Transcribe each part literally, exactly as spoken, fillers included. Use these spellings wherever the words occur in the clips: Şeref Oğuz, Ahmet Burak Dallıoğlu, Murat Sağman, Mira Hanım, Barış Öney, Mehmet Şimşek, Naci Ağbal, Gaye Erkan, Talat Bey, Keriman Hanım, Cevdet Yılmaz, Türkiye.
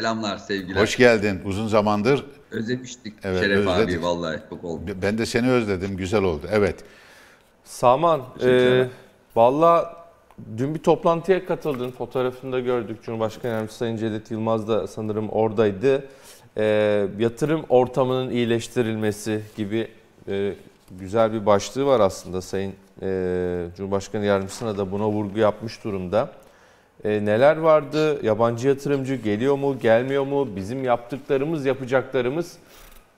Selamlar, sevgiler. Hoş geldin. Uzun zamandır. Özlemiştik, evet, Şeref özledik abi, vallahi çok oldu. Ben de seni özledim, güzel oldu. Evet. Saman, e, valla dün bir toplantıya katıldın, fotoğrafını da gördük. Cumhurbaşkanı Yardımcısı Sayın Cevdet Yılmaz da sanırım oradaydı. E, yatırım ortamının iyileştirilmesi gibi e, güzel bir başlığı var aslında. Sayın e, Cumhurbaşkanı Yardımcısına da buna vurgu yapmış durumda. E, neler vardı? Yabancı yatırımcı geliyor mu, gelmiyor mu? Bizim yaptıklarımız, yapacaklarımız.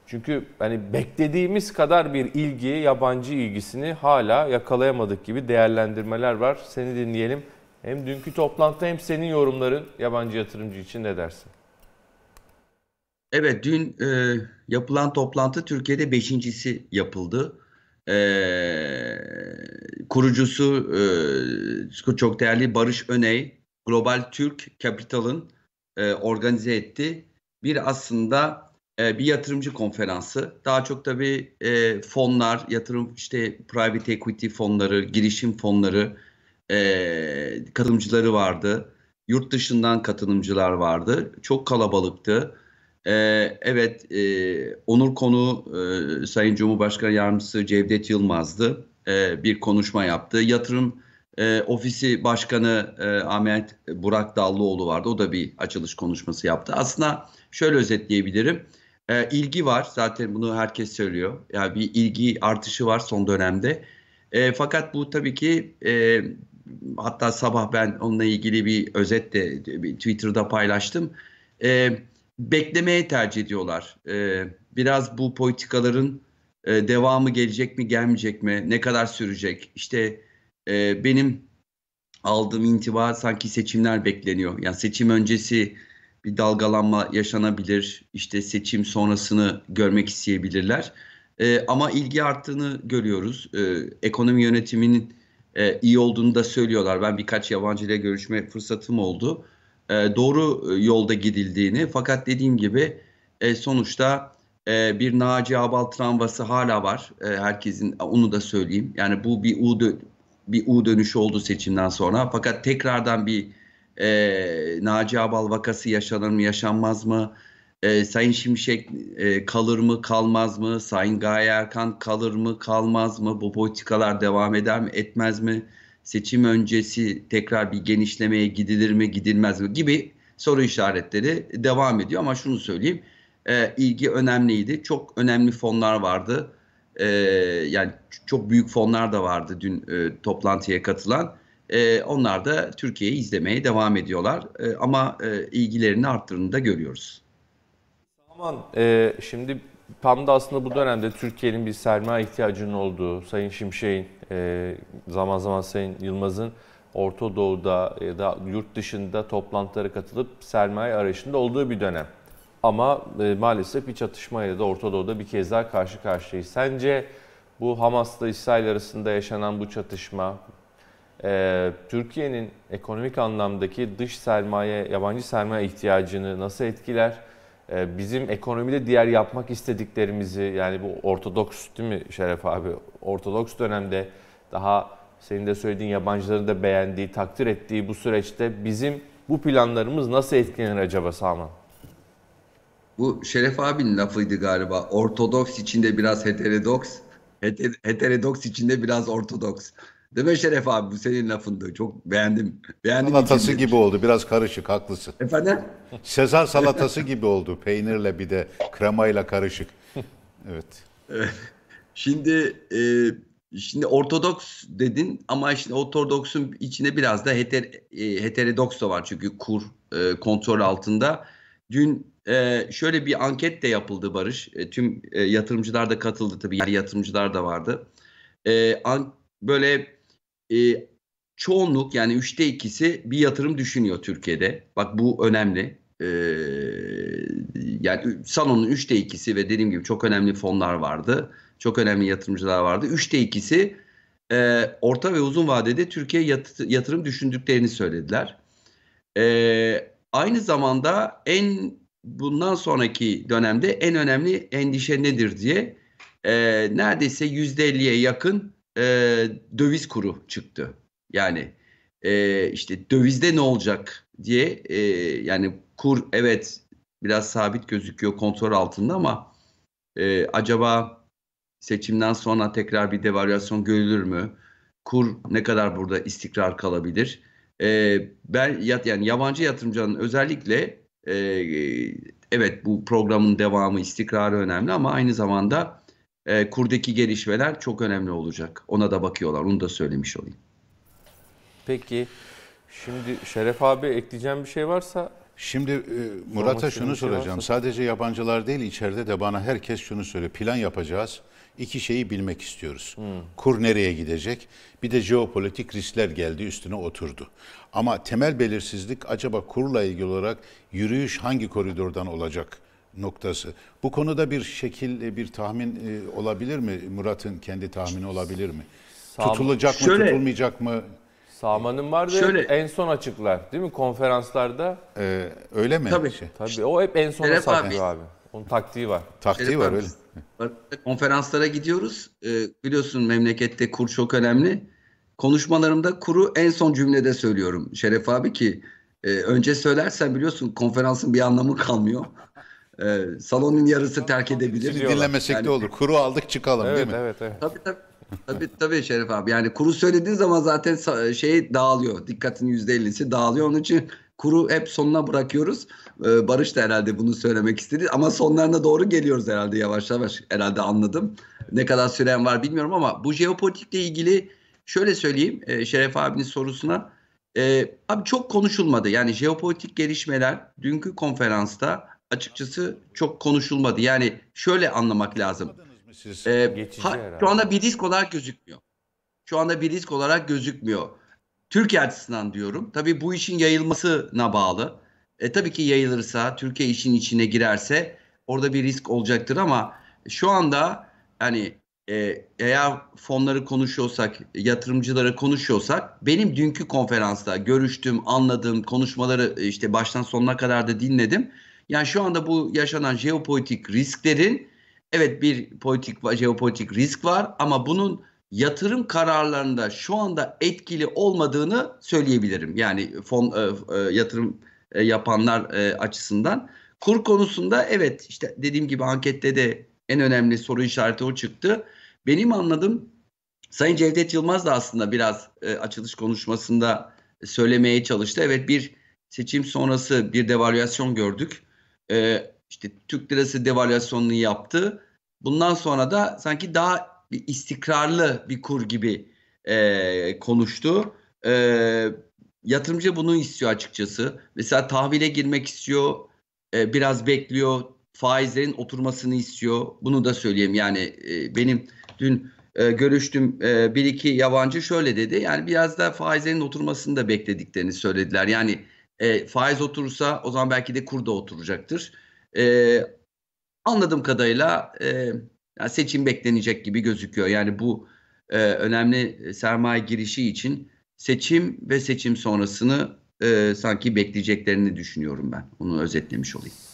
Çünkü hani beklediğimiz kadar bir ilgi, yabancı ilgisini hala yakalayamadık gibi değerlendirmeler var. Seni dinleyelim. Hem dünkü toplantıda hem senin yorumların yabancı yatırımcı için, ne dersin? Evet, dün e, yapılan toplantı Türkiye'de beşincisi yapıldı. E, kurucusu e, çok değerli Barış Öney, Global Türk Capital'ın e, organize ettiği bir aslında e, bir yatırımcı konferansı. Daha çok tabii e, fonlar, yatırım işte private equity fonları, girişim fonları, e, katılımcıları vardı. Yurt dışından katılımcılar vardı. Çok kalabalıktı. E, evet, e, onur konuğu e, Sayın Cumhurbaşkanı Yardımcısı Cevdet Yılmaz'dı. E, bir konuşma yaptı. Yatırım E, ofisi Başkanı e, Ahmet Burak Dallıoğlu vardı. O da bir açılış konuşması yaptı. Aslında şöyle özetleyebilirim. E, ilgi var. Zaten bunu herkes söylüyor. Yani bir ilgi artışı var son dönemde. E, fakat bu tabii ki e, hatta sabah ben onunla ilgili bir özet de bir Twitter'da paylaştım. E, beklemeye tercih ediyorlar. E, biraz bu politikaların e, devamı gelecek mi, gelmeyecek mi? Ne kadar sürecek? İşte benim aldığım intiba sanki seçimler bekleniyor. Yani seçim öncesi bir dalgalanma yaşanabilir. İşte seçim sonrasını görmek isteyebilirler. E, ama ilgi arttığını görüyoruz. E, ekonomi yönetiminin e, iyi olduğunu da söylüyorlar. Ben birkaç yabancı ile görüşme fırsatım oldu. E, doğru yolda gidildiğini, fakat dediğim gibi e, sonuçta Ee, bir Naci Ağbal travması hala var. Ee, herkesin, onu da söyleyeyim. Yani bu bir U, dö bir U dönüşü oldu seçimden sonra. Fakat tekrardan bir e, Naci Ağbal vakası yaşanır mı, yaşanmaz mı? E, Sayın Şimşek e, kalır mı, kalmaz mı? Sayın Gaye Erkan kalır mı, kalmaz mı? Bu politikalar devam eder mi, etmez mi? Seçim öncesi tekrar bir genişlemeye gidilir mi, gidilmez mi gibi soru işaretleri devam ediyor. Ama şunu söyleyeyim. E, ilgi önemliydi. Çok önemli fonlar vardı. E, yani çok büyük fonlar da vardı dün e, toplantıya katılan. E, onlar da Türkiye'yi izlemeye devam ediyorlar. E, ama e, ilgilerini arttırdığını da görüyoruz. Aman, e, şimdi tam da aslında bu dönemde Türkiye'nin bir sermaye ihtiyacının olduğu, Sayın Şimşek'in, e, zaman zaman Sayın Yılmaz'ın Orta Doğu'da ya da yurt dışında toplantılara katılıp sermaye arayışında olduğu bir dönem. Ama e, maalesef bir çatışmayla da Orta Doğu'da bir kez daha karşı karşıyayız. Sence bu Hamas'la İsrail arasında yaşanan bu çatışma, e, Türkiye'nin ekonomik anlamdaki dış sermaye, yabancı sermaye ihtiyacını nasıl etkiler? E, bizim ekonomide diğer yapmak istediklerimizi, yani bu Ortodoks, değil mi Şeref abi? Ortodoks dönemde daha senin de söylediğin, yabancıların da beğendiği, takdir ettiği bu süreçte bizim bu planlarımız nasıl etkilenir acaba Saman? Bu Şeref abinin lafıydı galiba. Ortodoks içinde biraz heterodoks, heter, heterodoks içinde biraz ortodoks. Değil mi Şeref abi? Bu senin lafındı. Çok beğendim. beğendim Salatası içindir. Gibi oldu. Biraz karışık, haklısın. Efendim? Sezar salatası gibi oldu. Peynirle bir de kremayla karışık. Evet. Şimdi e, şimdi ortodoks dedin ama işte ortodoksun içinde biraz da heter, e, heterodoks da var. Çünkü kur e, kontrol altında. Dün Ee, şöyle bir anket de yapıldı Barış. E, tüm e, yatırımcılar da katıldı tabii. Yerli yatırımcılar da vardı. E, an, böyle e, çoğunluk, yani üçte ikisi bir yatırım düşünüyor Türkiye'de. Bak bu önemli. E, yani salonun üçte ikisi ve dediğim gibi çok önemli fonlar vardı. Çok önemli yatırımcılar vardı. Üçte ikisi e, orta ve uzun vadede Türkiye yat, yatırım düşündüklerini söylediler. E, aynı zamanda en bundan sonraki dönemde en önemli endişe nedir diye e, neredeyse yüzde elliye yakın e, döviz kuru çıktı. Yani e, işte dövizde ne olacak diye e, yani kur evet biraz sabit gözüküyor, kontrol altında ama e, acaba seçimden sonra tekrar bir devalüasyon görülür mü? Kur ne kadar burada istikrar kalabilir? E, ben yani yabancı yatırımcının özellikle e, evet bu programın devamı, istikrarı önemli ama aynı zamanda e, kurdaki gelişmeler çok önemli olacak. Ona da bakıyorlar. Onu da söylemiş olayım. Peki. Şimdi Şeref abi ekleyeceğim bir şey varsa... Şimdi e, Murat'a şunu soracağım. Varsa... Sadece yabancılar değil, içeride de bana herkes şunu söylüyor. Plan yapacağız. İki şeyi bilmek istiyoruz. Hmm. Kur nereye gidecek? Bir de jeopolitik riskler geldi, üstüne oturdu. Ama temel belirsizlik acaba kurla ilgili olarak yürüyüş hangi koridordan olacak noktası. Bu konuda bir şekil, bir tahmin e, olabilir mi? Murat'ın kendi tahmini olabilir mi? Sağ tutulacak mı, şöyle... tutulmayacak mı? Sağman'ın vardı. Şöyle, en son açıklar değil mi konferanslarda? E, öyle mi? Tabii. Şey? Tabii. O hep en sona saklıyor abi. abi. Onun taktiği var. Taktiği Şeref var abi. Öyle. Konferanslara gidiyoruz. E, biliyorsun memlekette kur çok önemli. Konuşmalarımda kuru en son cümlede söylüyorum Şeref abi ki e, önce söylersen biliyorsun konferansın bir anlamı kalmıyor. E, salonun yarısı terk edebilir. Sizi dinlemesek yani, de olur. Kuru aldık çıkalım evet, değil mi? Evet evet. Tabii tabii. Tabii tabii Şeref abi. Yani kuru söylediğin zaman zaten şey dağılıyor. Dikkatin yüzde ellisi dağılıyor. Onun için kuru hep sonuna bırakıyoruz. Ee, Barış da herhalde bunu söylemek istedi. Ama sonlarına doğru geliyoruz herhalde yavaş yavaş. Herhalde anladım. Ne kadar süren var bilmiyorum ama bu jeopolitikle ilgili şöyle söyleyeyim e, Şeref abinin sorusuna. E, abi çok konuşulmadı. Yani jeopolitik gelişmeler dünkü konferansta açıkçası çok konuşulmadı. Yani şöyle anlamak lazım. Ee, ha, şu anda bir risk olarak gözükmüyor. Şu anda bir risk olarak gözükmüyor. Türkiye açısından diyorum. Tabii bu işin yayılmasına bağlı. E, tabii ki yayılırsa, Türkiye işin içine girerse orada bir risk olacaktır ama şu anda hani e, eğer fonları konuşuyorsak, yatırımcılara konuşuyorsak benim dünkü konferansta görüştüm, anladığım konuşmaları işte baştan sonuna kadar da dinledim. Yani şu anda bu yaşanan jeopolitik risklerin evet bir politik, jeopolitik risk var ama bunun yatırım kararlarında şu anda etkili olmadığını söyleyebilirim. Yani fon e, e, yatırım e, yapanlar e, açısından. Kur konusunda evet işte dediğim gibi ankette de en önemli soru işareti o çıktı. Benim anladığım Sayın Cevdet Yılmaz da aslında biraz e, açılış konuşmasında söylemeye çalıştı. Evet bir seçim sonrası bir devalüasyon gördük. Evet. İşte Türk lirası devalüasyonunu yaptı. Bundan sonra da sanki daha bir istikrarlı bir kur gibi e, konuştu. E, yatırımcı bunu istiyor açıkçası. Mesela tahvile girmek istiyor. E, biraz bekliyor. Faizlerin oturmasını istiyor. Bunu da söyleyeyim. Yani e, benim dün e, görüştüğüm e, bir iki yabancı şöyle dedi. Yani biraz da faizlerin oturmasını da beklediklerini söylediler. Yani e, faiz oturursa o zaman belki de kur da oturacaktır. Ee, anladığım kadarıyla e, yani seçim beklenecek gibi gözüküyor. Yani bu e, önemli sermaye girişi için seçim ve seçim sonrasını e, sanki bekleyeceklerini düşünüyorum ben. Bunu özetlemiş olayım.